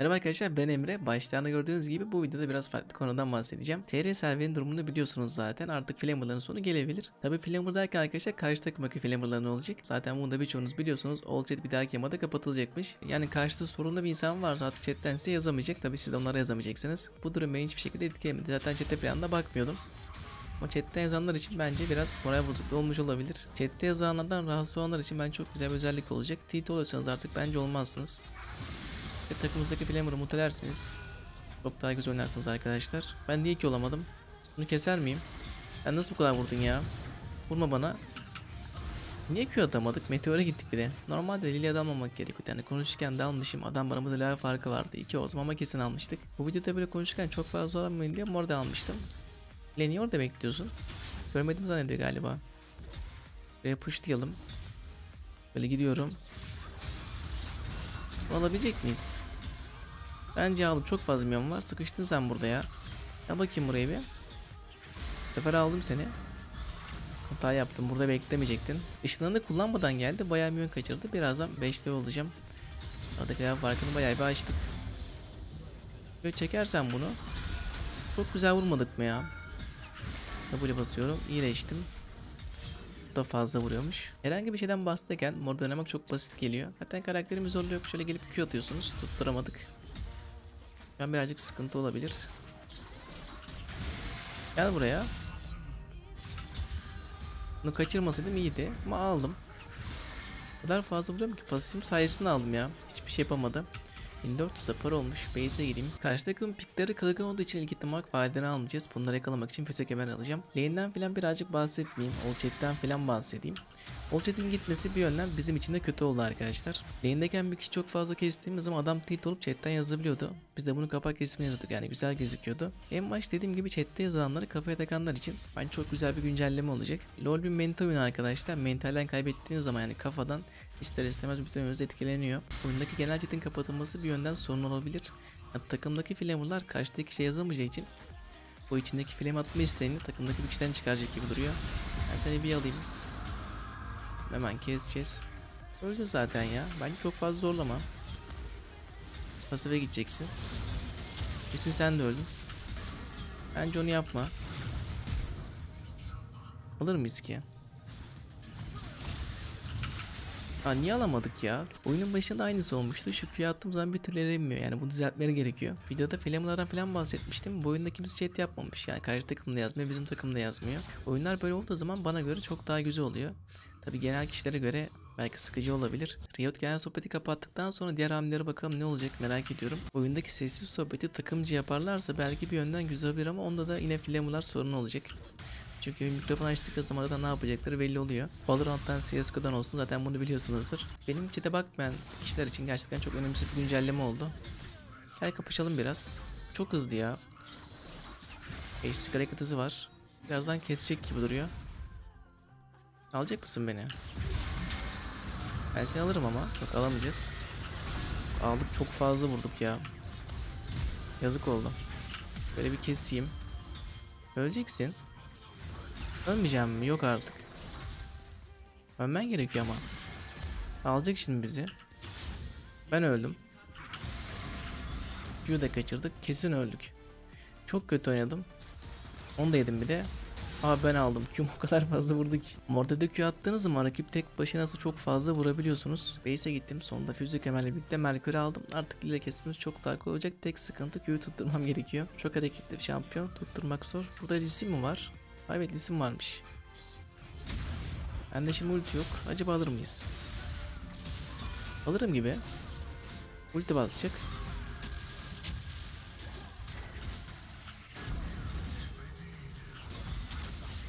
Merhaba arkadaşlar, ben Emre. Başlarında gördüğünüz gibi bu videoda biraz farklı konudan bahsedeceğim. TRSRV'nin durumunu biliyorsunuz zaten. Artık flamerların sonu gelebilir. Tabii flamer derken arkadaşlar karşı takımdaki flamerlar ne olacak? Zaten bunu da birçoğunuz biliyorsunuz. Old Chat bir dahaki yamada kapatılacakmış. Yani karşıda sorunlu bir insan varsa artık chatten size yazamayacak. Tabii siz de onlara yazamayacaksınız. Bu durum beni hiçbir şekilde etkilemedi. Zaten chatte falan da bakmıyordum. Ama chatte yazanlar için bence biraz moral bozukluğu olmuş olabilir. Chatte yazanlardan rahatsız olanlar için bence çok güzel bir özellik olacak. TT oluyorsanız artık bence olmazsınız. Ve takımınızdaki flamer'ı mutelersiniz. Çok daha güzel oynarsınız arkadaşlar. Ben niye ki olamadım? Bunu keser miyim? Sen nasıl bu kadar vurdun ya? Vurma bana. Niye Q atamadık? Meteora gittik bir de. Normalde Lilya'ya dalmamak gerekiyor. Yani konuşurken dalmışım. Adam aramızda level farkı vardı. 2 o zaman ama kesin almıştık. Bu videoda böyle konuşurken çok fazla zorlanmayın diye Mordel almıştım. Lilya niye orada bekliyorsun? Görmedim zannediyor galiba. Buraya push diyelim. Böyle gidiyorum. Alabilecek miyiz? Bence aldım, çok fazla milyon var. Sıkıştın sen burada ya. Ya bakayım buraya bir. Bu sefer aldım seni. Hata yaptım, burada beklemeyecektin. Işınlarını kullanmadan geldi, bayağı milyon kaçırdı. Birazdan 5'te olacağım. Oradakiler farkını bayağı bir açtık. Böyle çekersen bunu. Çok güzel vurmadık mı ya? W'ye basıyorum, iyileştim. Da fazla vuruyormuş. Herhangi bir şeyden bahsederken Mordel oynamak çok basit geliyor. Zaten karakterimiz zorluyor. Şöyle gelip Q atıyorsunuz. Tutturamadık. Şu an birazcık sıkıntı olabilir. Gel buraya. Bunu kaçırmasaydım iyiydi. Ama aldım. O kadar fazla vuruyorum ki pasifim sayesinde aldım ya. Hiçbir şey yapamadı. 1400'e para olmuş. Base'e gireyim. Karşı takım pikleri kılgın olduğu için ilk ihtimal vadeni almayacağız. Bunları yakalamak için füze kemer alacağım. Lane'den filan birazcık bahsetmeyeyim. Old Chat'ten filan bahsedeyim. Old Chat'in gitmesi bir yönden bizim için de kötü oldu arkadaşlar. Lane'deyken bir kişi çok fazla kestiğimiz zaman adam tilt olup chat'ten yazabiliyordu. Biz de bunu kapak resmini yazıyorduk, yani güzel gözüküyordu. En baş dediğim gibi chat'te yazılanları kafaya takanlar için bence çok güzel bir güncelleme olacak. LoL bir mental oyun arkadaşlar. Mentalden kaybettiğiniz zaman, yani kafadan, ister istemez bütün oyunuz etkileniyor. Oyundaki genel chat'in kapatılması bir yönden sorun olabilir. Yani takımdaki flamerlar karşıdaki kişiye yazamayacağı için o içindeki flame atma isteğini takımdaki bir kişiden çıkaracak gibi duruyor. Ben seni bir alayım. Hemen keseceğiz. Öldün zaten ya. Bence çok fazla zorlama. Pasife gideceksin. Kesin sen de öldün. Bence onu yapma. Alır mıyız ki? Aa, niye alamadık ya? Oyunun başında aynısı olmuştu. Şu Q'ya attığım zaman bir türlü eremiyor. Yani bunu düzeltmeleri gerekiyor. Videoda flame'lardan falan bahsetmiştim. Bu oyunda kimse chat yapmamış. Yani karşı takımda yazmıyor, bizim takımda yazmıyor. Oyunlar böyle olduğu zaman bana göre çok daha güzel oluyor. Tabi genel kişilere göre belki sıkıcı olabilir. Riot genel sohbeti kapattıktan sonra diğer hamlelere bakalım ne olacak, merak ediyorum. Oyundaki sessiz sohbeti takımcı yaparlarsa belki bir yönden güzel bir, ama onda da yine flame'lar sorun olacak. Çünkü mikrofon açtık zamanda da ne yapacakları belli oluyor. Valorant'tan CSGO'dan olsun, zaten bunu biliyorsunuzdur. Benim chat'e bakmayan kişiler için gerçekten çok önemli bir güncelleme oldu. Gel kapışalım biraz. Çok hızlı ya. Eşlik hareket hızı var. Birazdan kesecek gibi duruyor. Alacak mısın beni? Ben seni alırım ama. Yok, alamayacağız. Aldık, çok fazla vurduk ya. Yazık oldu. Böyle bir keseyim. Öleceksin. Ölmeyeceğim mi? Yok artık. Ölmen gerekiyor ama. Alacak şimdi bizi. Ben öldüm. Q'yu da kaçırdık. Kesin öldük. Çok kötü oynadım. Onu da yedim bir de. Aa, ben aldım. Q'm o kadar fazla vurdu ki. Mordel'de Q attığınız zaman rakip tek başına çok fazla vurabiliyorsunuz. Base'e gittim. Sonunda füze kemerle birlikte Merkür'ü aldım. Artık Lilya kesmemiz çok daha kolay olacak. Tek sıkıntı Q'yu tutturmam gerekiyor. Çok hareketli bir şampiyon. Tutturmak zor. Burada Liss mi var? Evet, Liss varmış. Bende şimdi ulti yok. Acaba alır mıyız? Alırım gibi. Ulti basacak.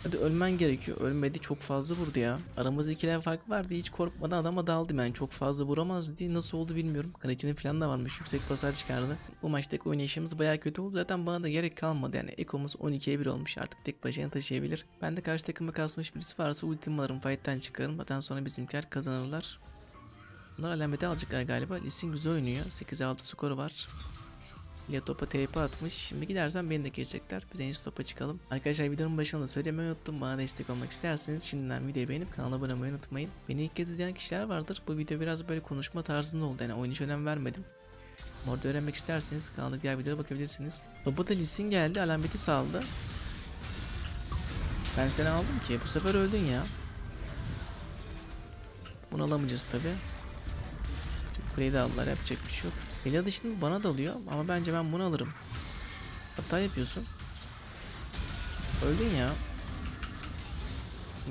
Hadi ölmen gerekiyor. Ölmedi, çok fazla vurdu ya. Aramızda 2 level fark vardı. Hiç korkmadan adama daldım. Yani çok fazla vuramaz diye, nasıl oldu bilmiyorum. Kanıcının falan da varmış. Yüksek basar çıkardı. Bu maçtaki oynayışımız bayağı kötü oldu. Zaten bana da gerek kalmadı. Yani Eko'muz 12'ye 1 olmuş. Artık tek başına taşıyabilir. Ben de karşı takıma kasmış birisi varsa ultim alırım. Fight'ten çıkarım. Zaten sonra bizimkiler kazanırlar. Bunlar alameti alacaklar galiba. Liss'in güzel oynuyor. 8'e 6 skoru var. Lilya topa TP atmış. Şimdi gidersen beni de kesecekler. Biz en iyisi topa çıkalım. Arkadaşlar videonun başında da söylemeyi unuttum. Bana destek olmak isterseniz şimdiden videoyu beğenip kanala abone olmayı unutmayın. Beni ilk kez izleyen kişiler vardır. Bu video biraz böyle konuşma tarzında oldu. Yani oyun hiç önem vermedim. Orada öğrenmek isterseniz kanaldaki diğer videolara bakabilirsiniz. Topa da Liss'in geldi, alameti saldı. Ben seni aldım ki bu sefer öldün ya. Bunu alamayacağız tabi. Kuleyi de aldılar, yapacak bir şey yok. Lilya da şimdi bana dalıyor ama bence ben bunu alırım. Hata yapıyorsun. Öldün ya.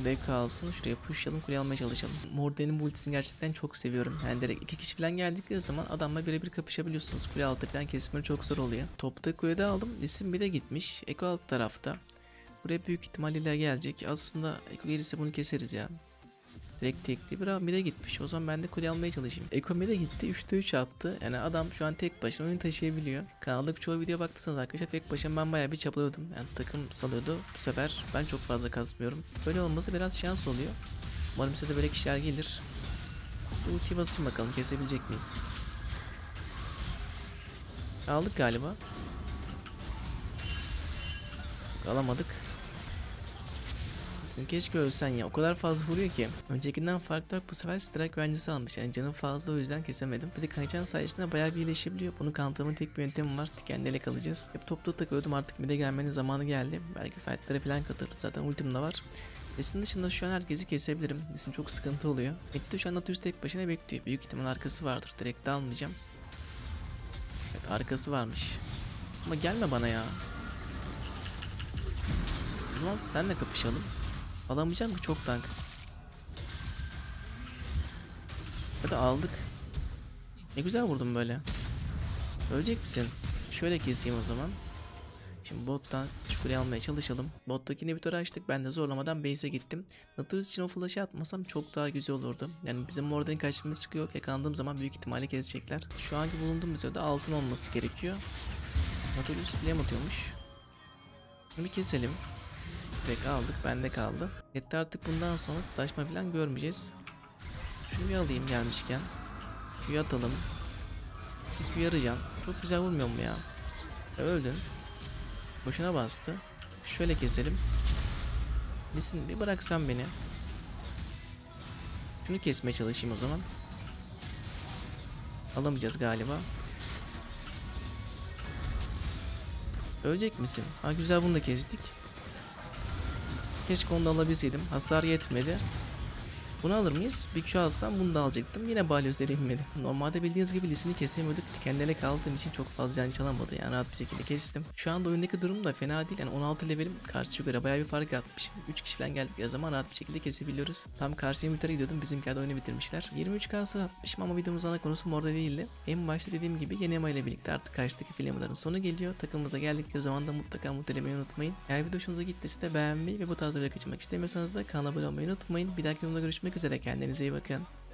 Dev kalsın, şuraya pushlayalım, kuleyi almaya çalışalım. Mordel'in bu ultisini gerçekten çok seviyorum. Yani direkt iki kişi falan geldikleri zaman adamla birebir kapışabiliyorsunuz. Kule altı falan kesmeleri çok zor oluyor. Topta kulede aldım, Liss'in bir de gitmiş. Eko alt tarafta. Buraya büyük ihtimalle gelecek. Aslında Eko gelirse bunu keseriz ya. Direkt tekli bir de gitmiş. O zaman ben de kule almaya çalışayım. Eko bir de gitti. 3'te 3 attı. Yani adam şu an tek başına oyunu taşıyabiliyor. Kanaldaki çoğu videoya baktıysanız arkadaşlar tek başına ben bayağı bir çabalıyordum. Yani takım salıyordu. Bu sefer ben çok fazla kasmıyorum. Böyle olması biraz şans oluyor. Umarım size de böyle kişiler gelir. Ultiyi basın bakalım. Kesebilecek miyiz? Aldık galiba. Alamadık. Keşke ölsen ya, o kadar fazla vuruyor ki. Öncekinden farklı bu sefer strike güvencesi almış, yani canım fazla, o yüzden kesemedim. Bir de kaçan sayesinde bayağı bir iyileşebiliyor. Bunu kanıtlamanın tek bir yöntemi var, dikenle kalacağız. Hep toplu takıyordum, artık bir de gelmenin zamanı geldi. Belki fightlara falan katılırız, zaten ultim de var. Liss'in dışında şu an herkesi kesebilirim. Liss'in çok sıkıntı oluyor. Ekti şu anda Tüz tek başına bekliyor, büyük ihtimal arkası vardır, direkt de almayacağım. Evet, arkası varmış. Ama gelme bana ya. O zaman senle kapışalım. Alamayacağım ki çok tank. Hadi aldık. Ne güzel vurdum böyle. Ölecek misin? Şöyle keseyim o zaman. Şimdi bottan kuleyi almaya çalışalım. Bottaki inhibitörü açtık. Ben de zorlamadan base'e gittim. Nautilus için o flash'ı atmasam çok daha güzel olurdu. Yani bizim Mordel'in kaçmamız sıkı yok. Yakalandığım zaman büyük ihtimalle kesecekler. Şu anki bulunduğumuz yerde altın olması gerekiyor. Nautilus flame atıyormuş. Şimdi keselim. Tek aldık, bende kaldı. Hatta artık bundan sonra taşma falan görmeyeceğiz. Şunu bir alayım gelmişken. Q'yu atalım. Q'yu yarıcan. Çok güzel vurmuyor mu ya? Öldün. Boşuna bastı. Şöyle keselim. Lisin bir bıraksan beni. Şunu kesmeye çalışayım o zaman. Alamayacağız galiba. Ölecek misin? Ha güzel, bunu da kestik. Keşke onu da alabilseydim. Hasar yetmedi. Bunu alır mıyız? Bir Q alsam bunu da alacaktım. Yine balyozere inmedi. Normalde bildiğiniz gibi Liss'ini kesemiyorduk. Dikenlere kaldığım için çok fazla can çalamadı. Yani rahat bir şekilde kestim. Şu anda oyundaki durum da fena değil. Yani 16 levelim karşıya göre bayağı bir fark atmışım. 3 kişi falan geldik ya, zaman rahat bir şekilde kesebiliyoruz. Tam karşıya mütere gidiyordum. Bizimkiler de oyunu bitirmişler. 23k hasar atmışım ama videomuzun ana konusu Mordel değildi. En başta dediğim gibi Genmay ile birlikte artık karşıdaki filmlerin sonu geliyor. Takımımıza geldikleri zaman da mutlaka mutlelemeyi unutmayın. Eğer video hoşunuza gittiyse de beğenmeyi ve bu tarzda video kaçırmak istemiyorsanız da kanala abone olmayı unutmayın. Bir dahaki videoda görüşmek üzere. Kendinize iyi bakın.